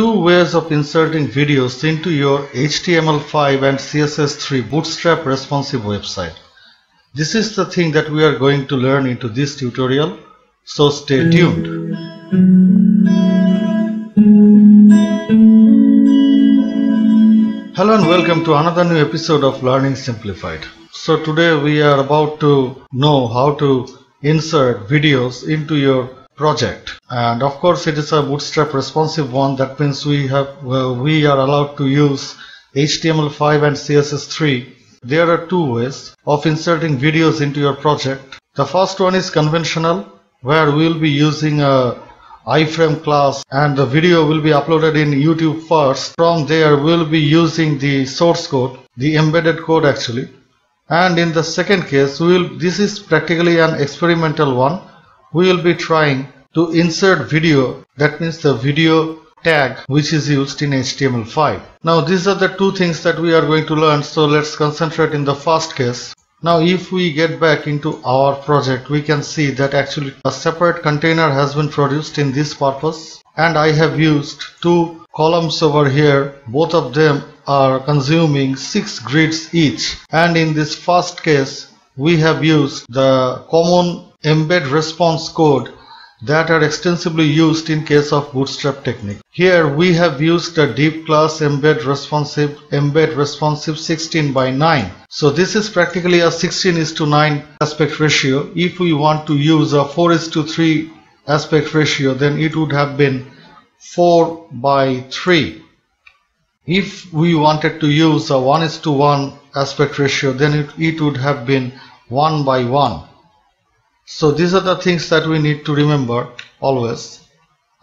two ways of inserting videos into your HTML5 and CSS3 Bootstrap responsive website. This is the thing that we are going to learn into this tutorial, so stay tuned. Hello and welcome to another new episode of Learning Simplified. So today we are about to know how to insert videos into your project, and of course it is a Bootstrap responsive one. That means we are allowed to use HTML5 and CSS3. There are two ways of inserting videos into your project. The first one is conventional, where we will be using a iframe class and the video will be uploaded in YouTube first. From there we will be using the source code, the embedded code actually. And in the second case, this is practically an experimental one. We will be trying to insert video, that means the video tag which is used in HTML5. Now these are the two things that we are going to learn, so let's concentrate in the first case. Now if we get back into our project, we can see that actually a separate container has been produced in this purpose, and I have used two columns over here. Both of them are consuming 6 grids each, and in this first case we have used the common embed response code that are extensively used in case of Bootstrap technique. Here we have used a div class embed responsive 16:9. So this is practically a 16:9 aspect ratio. If we want to use a 4:3 aspect ratio, then it would have been 4:3. If we wanted to use a 1:1 aspect ratio, then it would have been 1:1. So these are the things that we need to remember always.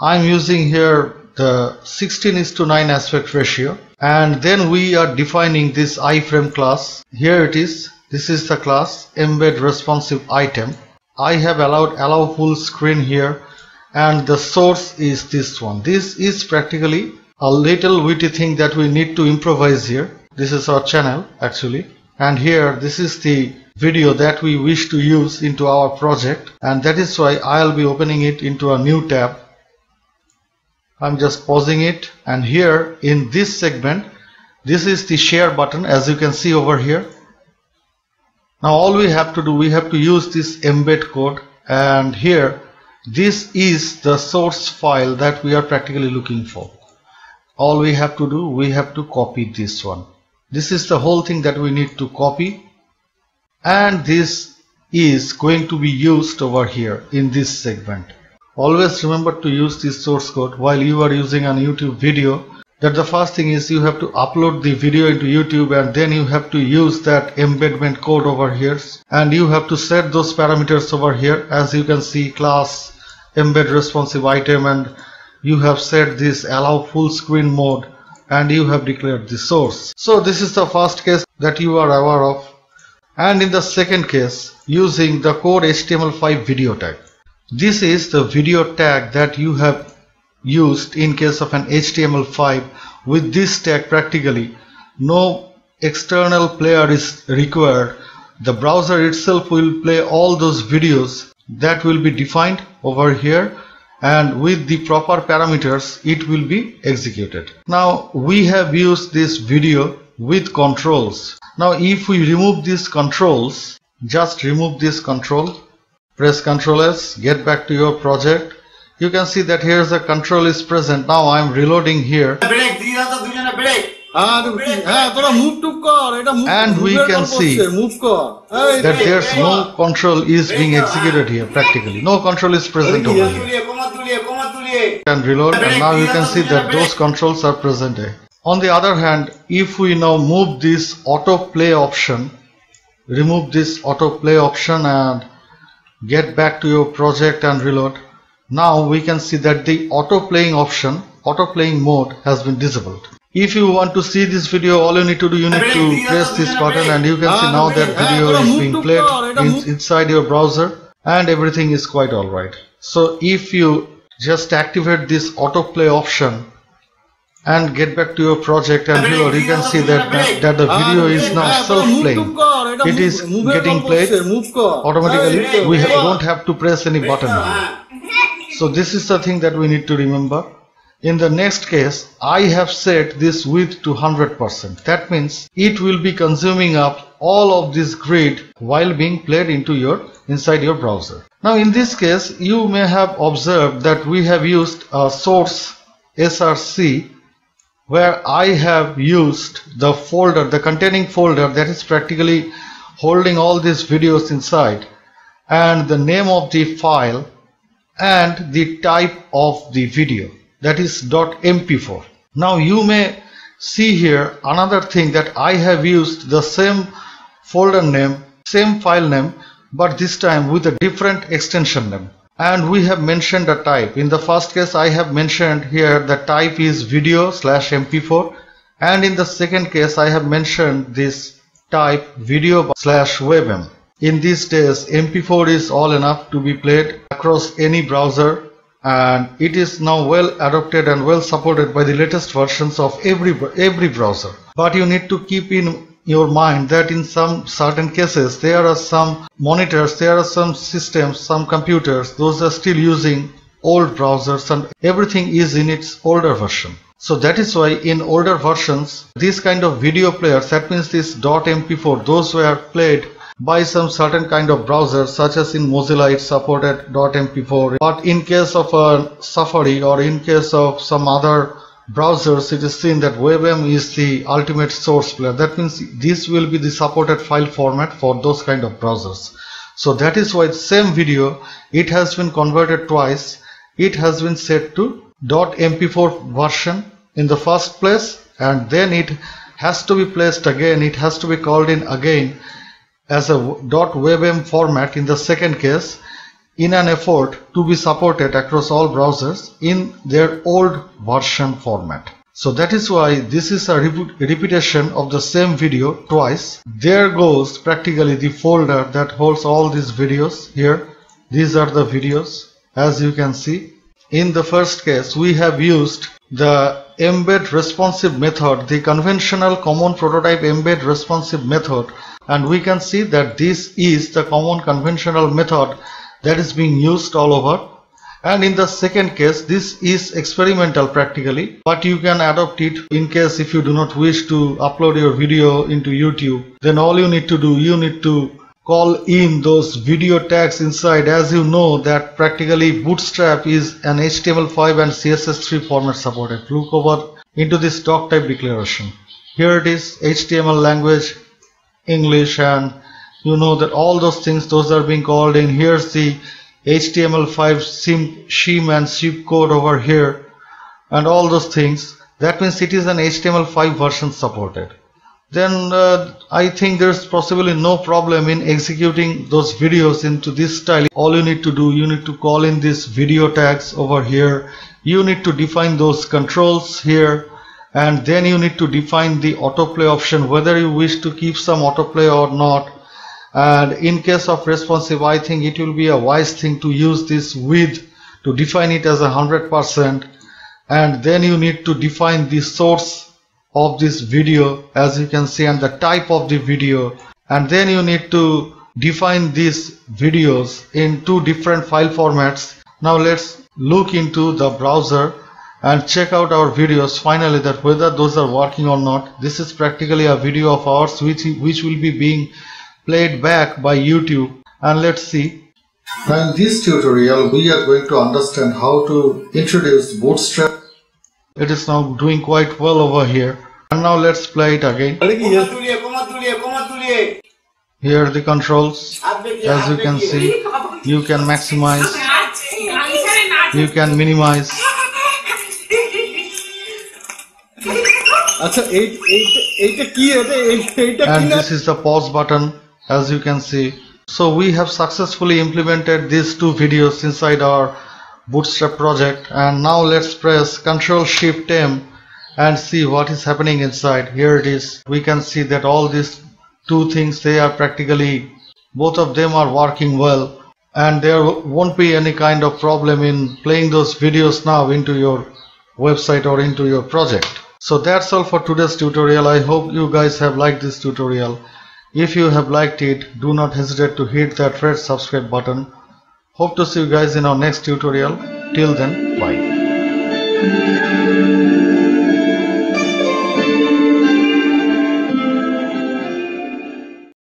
I'm using here the 16:9 aspect ratio, and then we are defining this iframe class. Here it is. This is the class embed responsive item. I have allowed allow full screen here, and the source is this one. This is practically a little witty thing that we need to improvise here. This is our channel actually, and here this is the video that we wish to use into our project, and that is why I'll be opening it into a new tab. I'm just pausing it, and here in this segment, this is the share button, as you can see over here. Now all we have to do, we have to use this embed code, and here this is the source file that we are practically looking for. All we have to do, we have to copy this one. This is the whole thing that we need to copy, and this is going to be used over here in this segment. Always remember to use this source code while you are using a YouTube video. That the first thing is you have to upload the video into YouTube, and then you have to use that embedment code over here, and you have to set those parameters over here. As you can see, class embed responsive item, and you have set this allow full screen mode, and you have declared the source. So this is the first case that you are aware of. And in the second case, using the core HTML5 video tag. This is the video tag that you have used in case of an HTML5. With this tag, practically no external player is required. The browser itself will play all those videos that will be defined over here, and with the proper parameters it will be executed. Now we have used this video with controls. Now if we remove these controls, just remove this control, press Ctrl S, get back to your project. You can see that here's a control is present. Now I'm reloading here. And we can see that there's no control is being executed here practically. No control is present over here. And reload, and now you can see that those controls are present here. On the other hand, if we now move this autoplay option, remove this autoplay option and get back to your project and reload, now we can see that the autoplaying option, autoplaying mode has been disabled. If you want to see this video, all you need to do, you need to press this button, and you can see now that video is being played inside your browser, and everything is quite alright. So if you just activate this autoplay option and get back to your project and reload, you can see that the video is now self-playing. It is getting played automatically. We don't have to press any button. So this is the thing that we need to remember. In the next case, I have set this width to 100%. That means it will be consuming up all of this grid while being played into inside your browser. Now in this case, you may have observed that we have used a source src where I have used the folder, the containing folder that is practically holding all these videos inside, and the name of the file and the type of the video, that is .mp4. Now you may see here another thing, that I have used the same folder name, same file name, but this time with a different extension name, and we have mentioned a type. In the first case, I have mentioned here the type is video/mp4, and in the second case, I have mentioned this type video/webm. In these days, mp4 is all enough to be played across any browser, and it is now well adopted and well supported by the latest versions of every browser. But you need to keep in your mind that in some certain cases, there are some monitors, there are some systems, some computers, those are still using old browsers, and everything is in its older version. So that is why in older versions, these kind of video players, that means this .mp4, those were played by some certain kind of browser, such as in Mozilla it supported .mp4, but in case of a Safari or in case of some other browsers, it is seen that WebM is the ultimate source player. That means this will be the supported file format for those kind of browsers. So that is why the same video, it has been converted twice. It has been set to .mp4 version in the first place, and then it has to be placed again, it has to be called in again as a .webm format in the second case, in an effort to be supported across all browsers in their old version format. So that is why this is a repetition of the same video twice. There goes practically the folder that holds all these videos. Here, these are the videos, as you can see. In the first case, we have used the embed responsive method, the conventional common prototype embed responsive method, and we can see that this is the common conventional method that is being used all over. And in the second case, this is experimental practically, but you can adopt it in case if you do not wish to upload your video into YouTube. Then all you need to do, you need to call in those video tags inside. As you know that practically Bootstrap is an HTML5 and CSS3 format supported. Look over into this doc type declaration. Here it is, HTML language, English, and you know that all those things, those are being called in. Here's the HTML5 shim and ship code over here, and all those things. That means it is an HTML5 version supported. Then I think there's possibly no problem in executing those videos into this style. All you need to do, you need to call in these video tags over here, you need to define those controls here, and then you need to define the autoplay option, whether you wish to keep some autoplay or not. And in case of responsive, I think it will be a wise thing to use this width, to define it as 100%, and then you need to define the source of this video, as you can see, and the type of the video, and then you need to define these videos in two different file formats. Now let's look into the browser and check out our videos finally, that whether those are working or not. This is practically a video of ours which will be being played back by YouTube, and let's see. Now in this tutorial, we are going to understand how to introduce Bootstrap. It is now doing quite well over here, and now let's play it again. Here are the controls, as you can see. You can maximize, you can minimize. And this is the pause button, as you can see. So we have successfully implemented these two videos inside our Bootstrap project, and now let's press Ctrl Shift M and see what is happening inside. Here it is. We can see that all these two things, they are practically, both of them are working well, and there won't be any kind of problem in playing those videos now into your website or into your project. So that's all for today's tutorial. I hope you guys have liked this tutorial. If you have liked it, do not hesitate to hit that red subscribe button. Hope to see you guys in our next tutorial. Till then, bye.